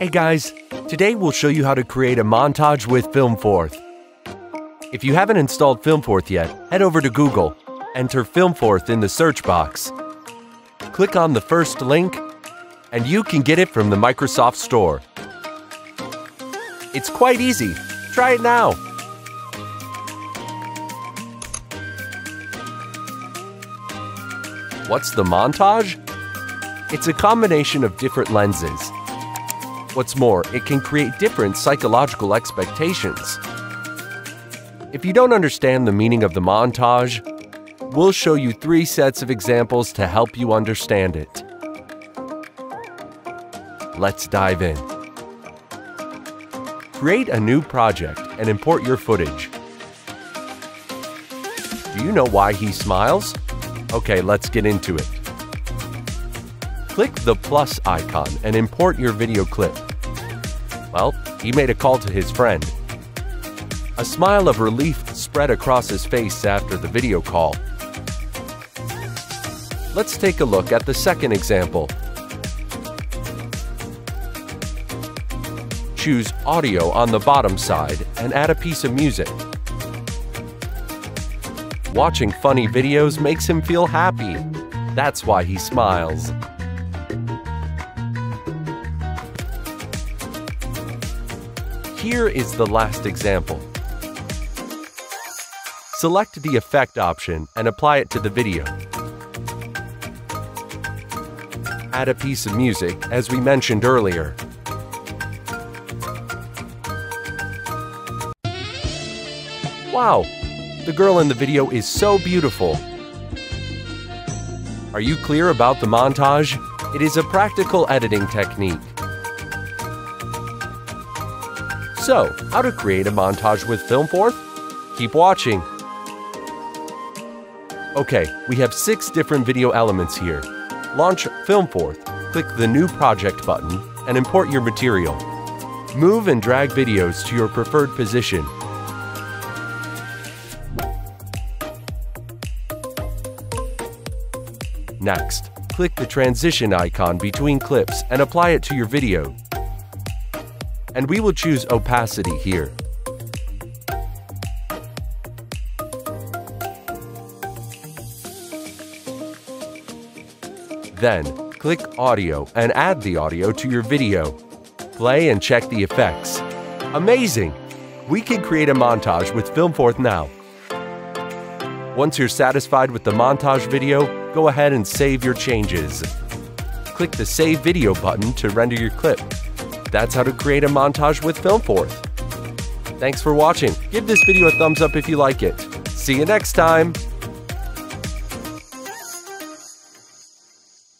Hey guys, today we'll show you how to create a montage with FilmForth. If you haven't installed FilmForth yet, head over to Google, enter FilmForth in the search box. Click on the first link, and you can get it from the Microsoft Store. It's quite easy. Try it now. What's the montage? It's a combination of different lenses. What's more, it can create different psychological expectations. If you don't understand the meaning of the montage, we'll show you 3 sets of examples to help you understand it. Let's dive in. Create a new project and import your footage. Do you know why he smiles? Okay, let's get into it. Click the plus icon and import your video clip. Well, he made a call to his friend. A smile of relief spread across his face after the video call. Let's take a look at the second example. Choose audio on the bottom side and add a piece of music. Watching funny videos makes him feel happy. That's why he smiles. Here is the last example. Select the effect option and apply it to the video. Add a piece of music, as we mentioned earlier. Wow, the girl in the video is so beautiful. Are you clear about the montage? It is a practical editing technique. So, how to create a montage with FilmForth? Keep watching. Okay, we have 6 different video elements here. Launch FilmForth, click the New Project button, and import your material. Move and drag videos to your preferred position. Next, click the transition icon between clips and apply it to your video. And we will choose opacity here. Then, click audio and add the audio to your video. Play and check the effects. Amazing! We can create a montage with FilmForth now. Once you're satisfied with the montage video, go ahead and save your changes. Click the Save Video button to render your clip. That's how to create a montage with FilmForth. Thanks for watching. Give this video a thumbs up if you like it. See you next time.